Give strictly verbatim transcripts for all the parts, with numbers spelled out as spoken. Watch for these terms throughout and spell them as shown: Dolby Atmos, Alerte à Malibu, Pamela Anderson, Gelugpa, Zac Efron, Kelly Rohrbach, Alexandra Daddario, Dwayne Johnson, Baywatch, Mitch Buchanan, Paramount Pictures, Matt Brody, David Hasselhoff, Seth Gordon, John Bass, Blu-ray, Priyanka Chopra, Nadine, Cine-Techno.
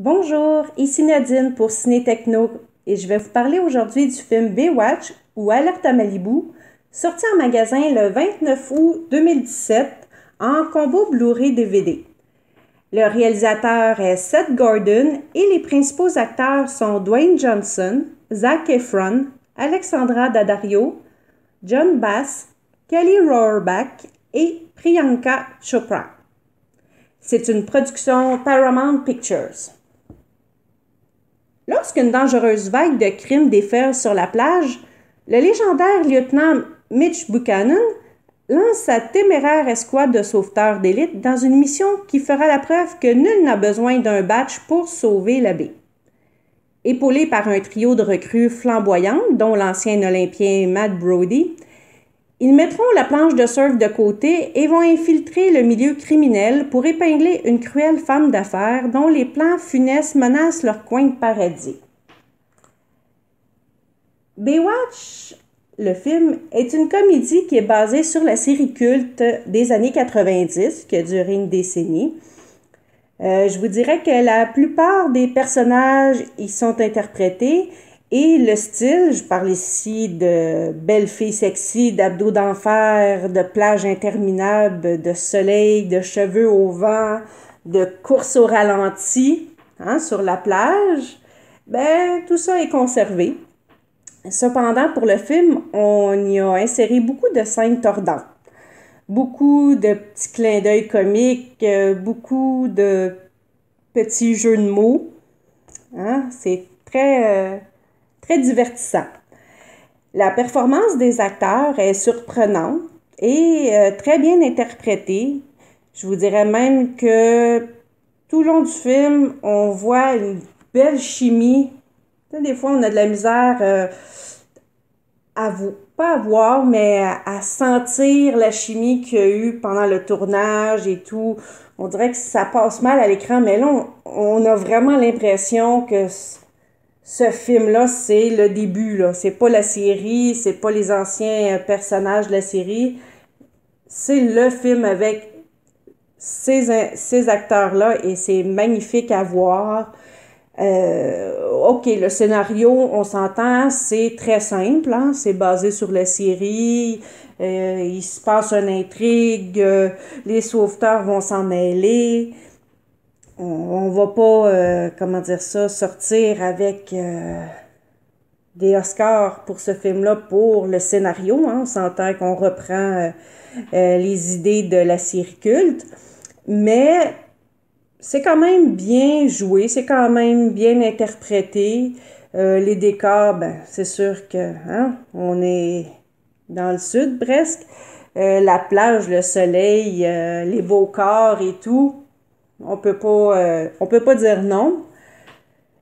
Bonjour, ici Nadine pour Ciné Techno et je vais vous parler aujourd'hui du film Baywatch ou Alerte à Malibu, sorti en magasin le vingt-neuf août deux mille dix-sept en combo Blu-ray D V D. Le réalisateur est Seth Gordon et les principaux acteurs sont Dwayne Johnson, Zac Efron, Alexandra Daddario, John Bass, Kelly Rohrbach et Priyanka Chopra. C'est une production Paramount Pictures. Lorsqu'une dangereuse vague de crimes déferle sur la plage, le légendaire lieutenant Mitch Buchanan lance sa téméraire escouade de sauveteurs d'élite dans une mission qui fera la preuve que nul n'a besoin d'un badge pour sauver la baie. Épaulé par un trio de recrues flamboyantes, dont l'ancien Olympien Matt Brody, ils mettront la planche de surf de côté et vont infiltrer le milieu criminel pour épingler une cruelle femme d'affaires dont les plans funestes menacent leur coin de paradis. Baywatch, le film, est une comédie qui est basée sur la série culte des années quatre-vingt-dix, qui a duré une décennie. Euh, je vous dirais que la plupart des personnages y sont interprétés et le style, je parle ici de belles filles sexy, d'abdos d'enfer, de plages interminables, de soleil, de cheveux au vent, de courses au ralenti hein, sur la plage, ben, tout ça est conservé. Cependant, pour le film, on y a inséré beaucoup de scènes tordantes, beaucoup de petits clins d'œil comiques, beaucoup de petits jeux de mots. Hein? C'est très, euh, très divertissant. La performance des acteurs est surprenante et euh, très bien interprétée. Je vous dirais même que tout le long du film, on voit une belle chimie. Des fois, on a de la misère euh, à vous, pas à voir, mais à, à sentir la chimie qu'il y a eu pendant le tournage et tout. On dirait que ça passe mal à l'écran, mais là, on, on a vraiment l'impression que c- ce film-là, c'est le début, là. C'est pas la série, c'est pas les anciens personnages de la série. C'est le film avec ces, ces acteurs-là et c'est magnifique à voir. Euh, OK, le scénario, on s'entend, c'est très simple, hein? C'est basé sur la série, euh, il se passe une intrigue, euh, les sauveteurs vont s'en mêler, on, on va pas, euh, comment dire ça, sortir avec euh, des Oscars pour ce film-là, pour le scénario, hein? On s'entend qu'on reprend euh, euh, les idées de la série culte, mais c'est quand même bien joué, c'est quand même bien interprété. Euh, les décors, ben, c'est sûr que hein, on est dans le sud presque. Euh, la plage, le soleil, euh, les beaux corps et tout, on peut pas, euh, on peut pas dire non.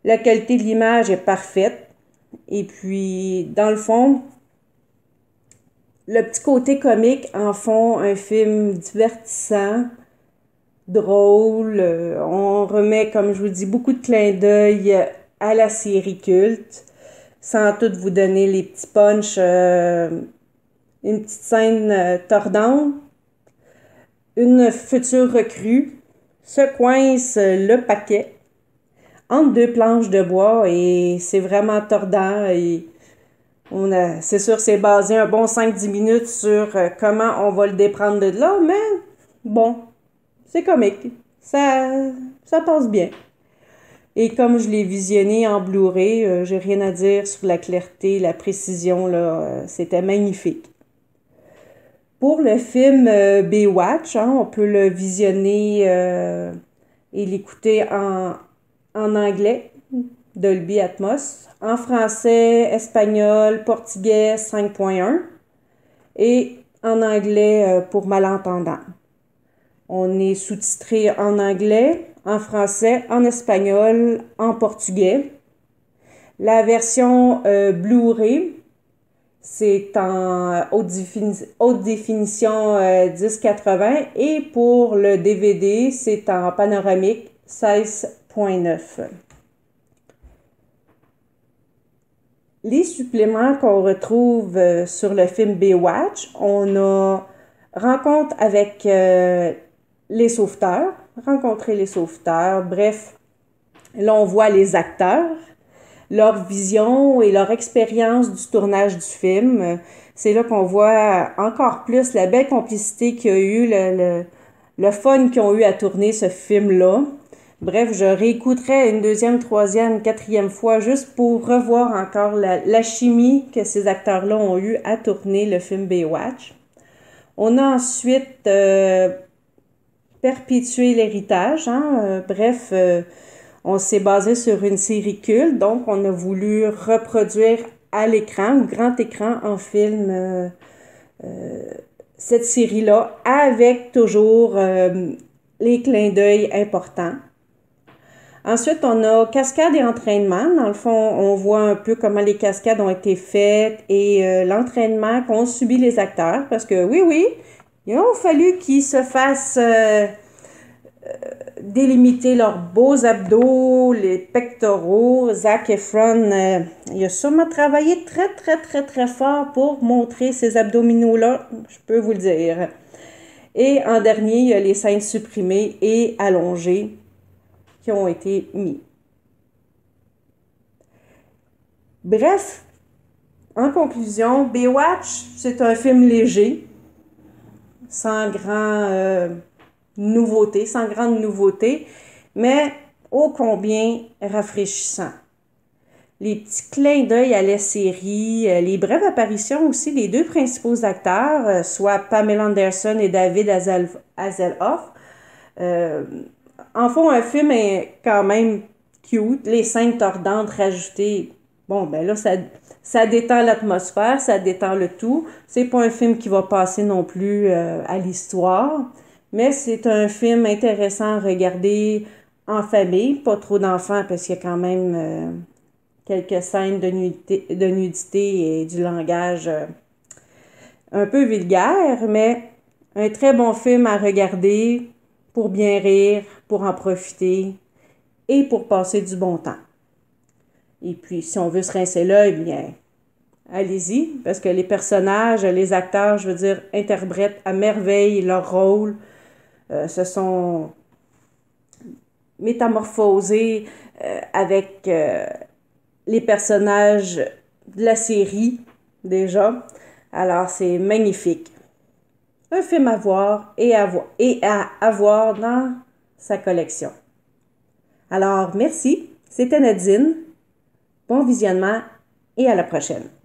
La qualité de l'image est parfaite. Et puis, dans le fond, le petit côté comique en font un film divertissant, drôle. On remet, comme je vous dis, beaucoup de clins d'œil à la série culte, sans tout vous donner les petits punchs, euh, une petite scène euh, tordante, une future recrue se coince le paquet entre deux planches de bois et c'est vraiment tordant et on a, c'est sûr, c'est basé un bon cinq à dix minutes sur comment on va le déprendre de là, mais bon, c'est comique, ça, ça passe bien. Et comme je l'ai visionné en Blu-ray, euh, j'ai rien à dire sur la clarté, la précision, là, euh, c'était magnifique. Pour le film euh, Baywatch, hein, on peut le visionner euh, et l'écouter en, en anglais, Dolby Atmos, en français, espagnol, portugais cinq point un et en anglais euh, pour malentendants. On est sous-titré en anglais, en français, en espagnol, en portugais. La version euh, Blu-ray, c'est en haute, défini- haute définition euh, dix quatre-vingts et pour le D V D, c'est en panoramique seize point neuf. Les suppléments qu'on retrouve euh, sur le film Baywatch, on a Rencontre avec... Euh, Les sauveteurs, rencontrer les sauveteurs, bref, Là, on voit les acteurs, leur vision et leur expérience du tournage du film. C'est là qu'on voit encore plus la belle complicité qu'il y a eu, le, le, le fun qu'ils ont eu à tourner ce film-là. Bref, je réécouterai une deuxième, troisième, quatrième fois juste pour revoir encore la, la chimie que ces acteurs-là ont eu à tourner le film Baywatch. On a ensuite euh, perpétué l'héritage. Hein? Euh, bref, euh, on s'est basé sur une série culte, donc on a voulu reproduire à l'écran, ou grand écran en film, euh, euh, cette série-là, avec toujours euh, les clins d'œil importants. Ensuite, on a cascades et entraînement. Dans le fond, on voit un peu comment les cascades ont été faites et euh, l'entraînement qu'ont subi les acteurs. Parce que oui, oui, il a fallu qu'ils se fassent euh, euh, délimiter leurs beaux abdos, les pectoraux. Zac Efron, euh, il a sûrement travaillé très, très, très, très fort pour montrer ces abdominaux-là, je peux vous le dire. Et en dernier, il y a les scènes supprimées et allongées qui ont été mis. Bref, en conclusion, Baywatch, c'est un film léger, sans grand euh, nouveauté, sans grande nouveauté, mais ô combien rafraîchissant. Les petits clins d'œil à la série, les brèves apparitions aussi des deux principaux acteurs, soit Pamela Anderson et David Hasselhoff, euh, en fond, un film est quand même cute. Les scènes tordantes rajoutées, bon, ben là, ça, ça détend l'atmosphère, ça détend le tout. C'est pas un film qui va passer non plus euh, à l'histoire, mais c'est un film intéressant à regarder en famille. Pas trop d'enfants, parce qu'il y a quand même euh, quelques scènes de nudité, de nudité et du langage euh, un peu vulgaire, mais un très bon film à regarder pour bien rire, pour en profiter et pour passer du bon temps. Et puis, si on veut se rincer l'œil, bien, allez-y, parce que les personnages, les acteurs, je veux dire, interprètent à merveille leur rôle, euh, se sont métamorphosés euh, avec euh, les personnages de la série, déjà. Alors, c'est magnifique. Un film à voir et à, vo- et à avoir dans sa collection. Alors, merci. C'était Nadine. Bon visionnement et à la prochaine.